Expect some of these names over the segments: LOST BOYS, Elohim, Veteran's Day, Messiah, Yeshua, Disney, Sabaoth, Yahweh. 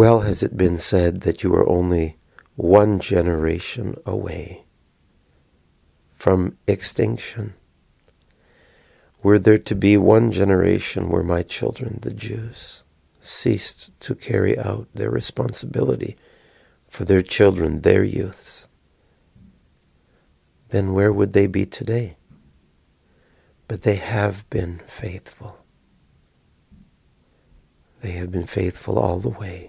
Well has it been said that you are only one generation away from extinction. Were there to be one generation where my children, the Jews, ceased to carry out their responsibility for their children, their youths, then where would they be today? But they have been faithful. They have been faithful all the way.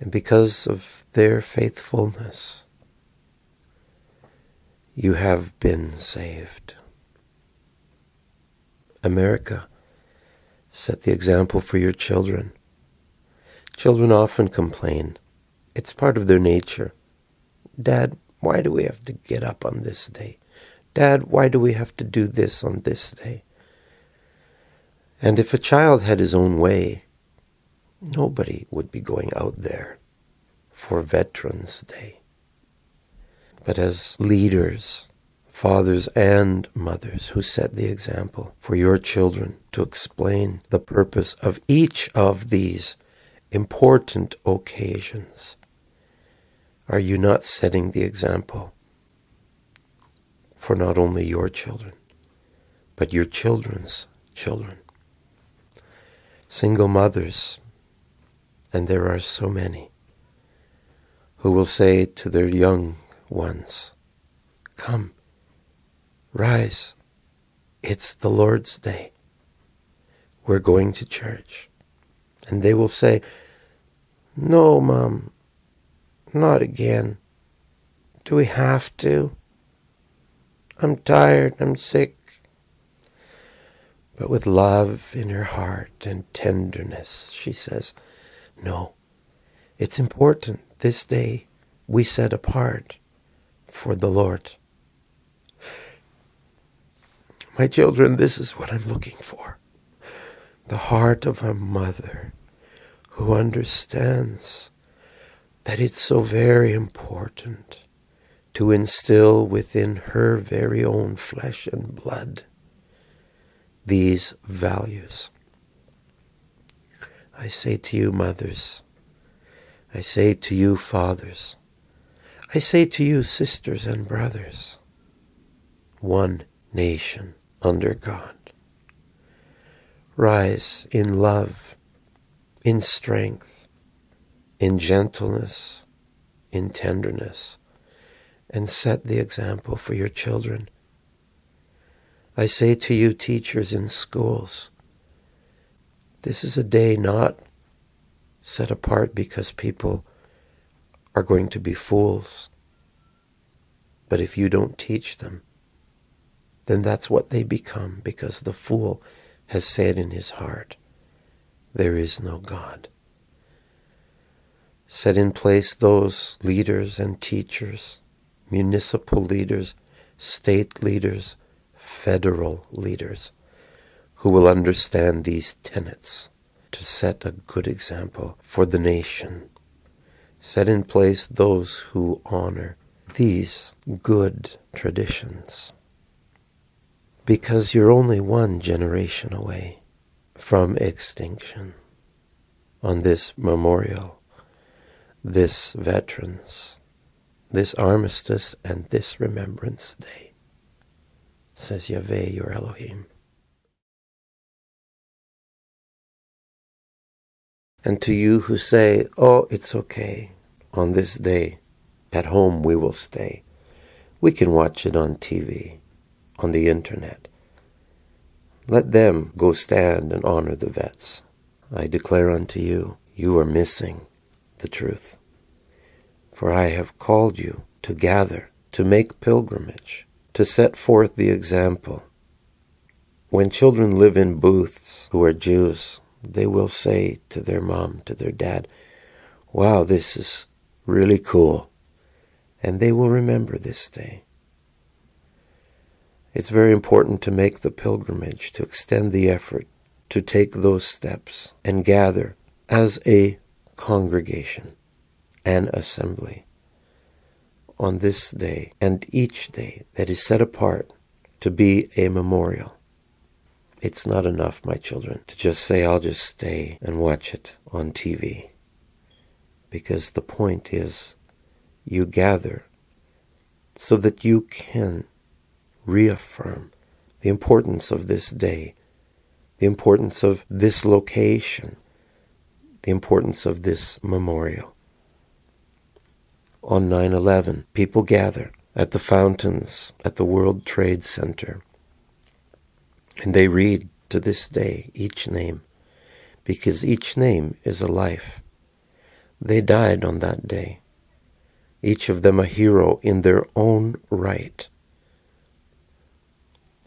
And because of their faithfulness, you have been saved. America, set the example for your children. Children often complain. It's part of their nature. Dad, why do we have to get up on this day? Dad, why do we have to do this on this day? And if a child had his own way, nobody would be going out there for Veterans Day. But as leaders, fathers and mothers who set the example for your children to explain the purpose of each of these important occasions, are you not setting the example for not only your children, but your children's children? Single mothers, and there are so many, who will say to their young ones, come, rise, it's the Lord's Day, we're going to church. And they will say, no, Mom, not again. Do we have to? I'm tired, I'm sick. But with love in her heart and tenderness, she says, no, it's important. This day we set apart for the Lord. My children, this is what I'm looking for. The heart of a mother who understands that it's so very important to instill within her very own flesh and blood these values. I say to you, mothers, I say to you, fathers, I say to you, sisters and brothers, one nation under God. Rise in love, in strength, in gentleness, in tenderness, and set the example for your children. I say to you, teachers in schools, this is a day not set apart because people are going to be fools. But if you don't teach them, then that's what they become, because the fool has said in his heart, there is no God. Set in place those leaders and teachers, municipal leaders, state leaders, federal leaders who will understand these tenets to set a good example for the nation. Set in place those who honor these good traditions. Because you're only one generation away from extinction on this memorial, this Veterans, this Armistice, and this Remembrance Day, says Yahweh, your Elohim. And to you who say, oh, it's okay, on this day, at home we will stay. We can watch it on TV, on the internet. Let them go stand and honor the vets. I declare unto you, you are missing the truth. For I have called you to gather, to make pilgrimage, to set forth the example. When children live in booths who are Jews, they will say to their mom, to their dad, wow, this is really cool. And they will remember this day. It's very important to make the pilgrimage, to extend the effort, to take those steps and gather as a congregation, an assembly, on this day and each day that is set apart to be a memorial. It's not enough, my children, to just say, I'll just stay and watch it on TV. because the point is you gather so that you can reaffirm the importance of this day, the importance of this location, the importance of this memorial. On 9/11, people gather at the fountains at the World Trade Center, and they read to this day each name, because each name is a life. They died on that day, each of them a hero in their own right.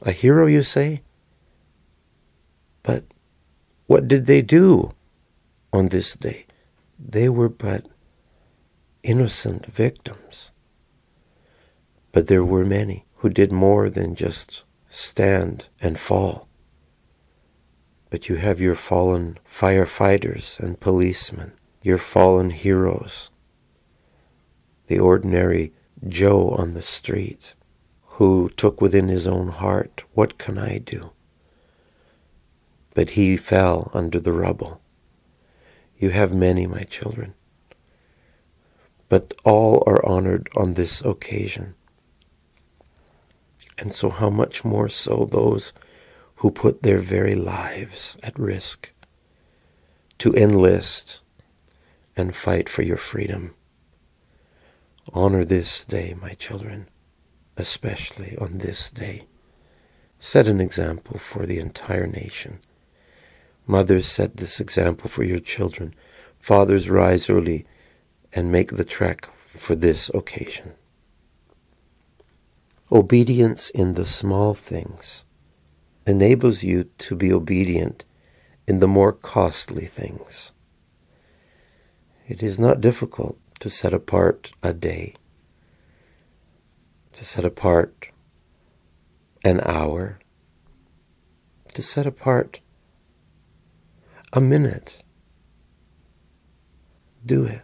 A hero, you say? But what did they do on this day? They were but innocent victims. But there were many who did more than just stand and fall. But you have your fallen firefighters and policemen, your fallen heroes, the ordinary Joe on the street who took within his own heart, what can I do? But he fell under the rubble. You have many, my children, but all are honored on this occasion. And so how much more so those who put their very lives at risk to enlist and fight for your freedom. Honor this day, my children, especially on this day. Set an example for the entire nation. Mothers, set this example for your children. Fathers, rise early and make the trek for this occasion. Obedience in the small things enables you to be obedient in the more costly things. It is not difficult to set apart a day, to set apart an hour, to set apart a minute. Do it,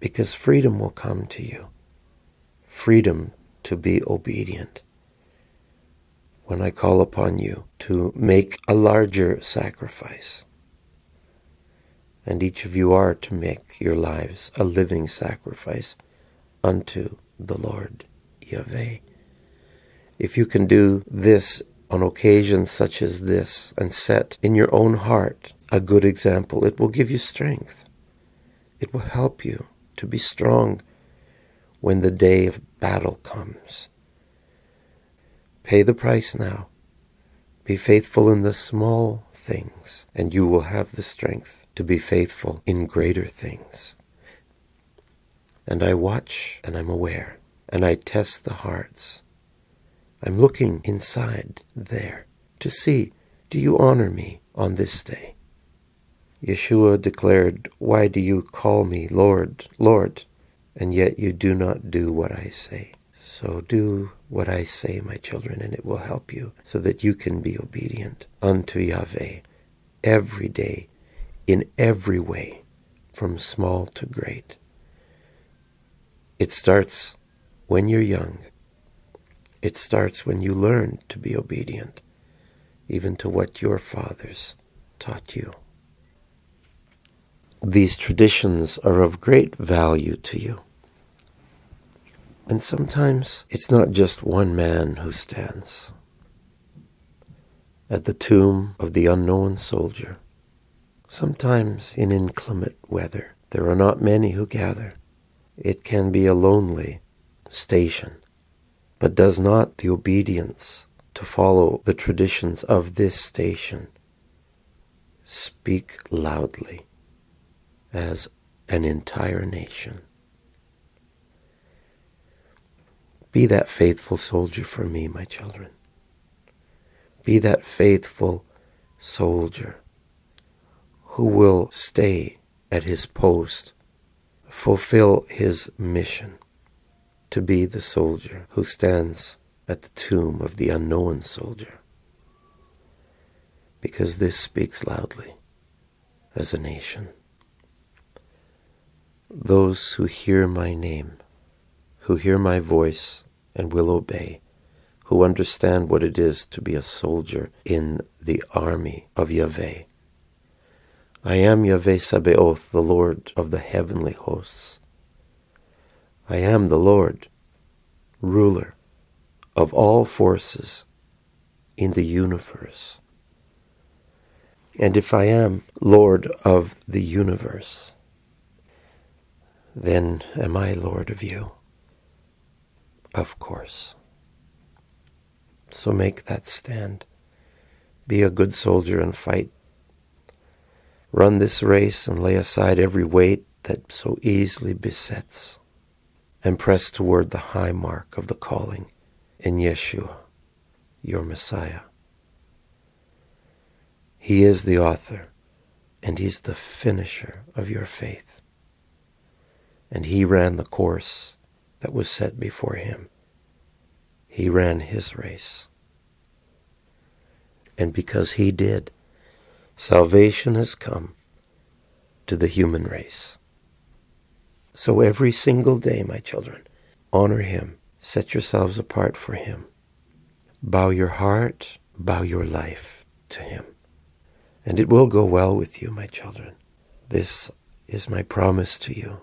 because freedom will come to you. Freedom to be obedient. When I call upon you to make a larger sacrifice, and each of you are to make your lives a living sacrifice unto the Lord Yahweh. If you can do this on occasions such as this and set in your own heart a good example, it will give you strength. It will help you to be strong when the day of battle comes. Pay the price now. Be faithful in the small things, and you will have the strength to be faithful in greater things. And I watch, and I'm aware, and I test the hearts. I'm looking inside there to see, do you honor me on this day? Yeshua declared, "Why do you call me Lord, Lord, and yet you do not do what I say?" So do what I say, my children, and it will help you so that you can be obedient unto Yahweh every day, in every way, from small to great. It starts when you're young. It starts when you learn to be obedient, even to what your fathers taught you. These traditions are of great value to you. And sometimes it's not just one man who stands at the tomb of the unknown soldier. Sometimes in inclement weather, there are not many who gather. It can be a lonely station. But does not the obedience to follow the traditions of this station speak loudly as an entire nation? Be that faithful soldier for me, my children. Be that faithful soldier who will stay at his post, fulfill his mission to be the soldier who stands at the tomb of the unknown soldier. Because this speaks loudly as a nation. Those who hear my name, who hear my voice and will obey, who understand what it is to be a soldier in the army of Yahweh. I am Yahweh Sabaoth, the Lord of the heavenly hosts. I am the Lord, ruler of all forces in the universe. And if I am Lord of the universe, then am I Lord of you? Of course. So make that stand. Be a good soldier and fight. Run this race and lay aside every weight that so easily besets, and press toward the high mark of the calling in Yeshua, your Messiah. He is the author, and He's the finisher of your faith. And He ran the course that was set before Him. He ran His race. And because He did, salvation has come to the human race. So every single day, my children, honor Him. Set yourselves apart for Him. Bow your heart, bow your life to Him. And it will go well with you, my children. This is my promise to you.